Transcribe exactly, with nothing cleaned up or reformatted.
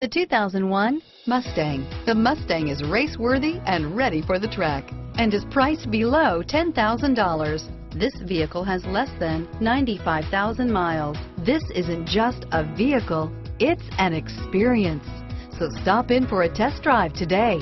The two thousand one Mustang. The Mustang is race-worthy and ready for the track and is priced below ten thousand dollars. This vehicle has less than ninety-five thousand miles. This isn't just a vehicle, it's an experience. So stop in for a test drive today.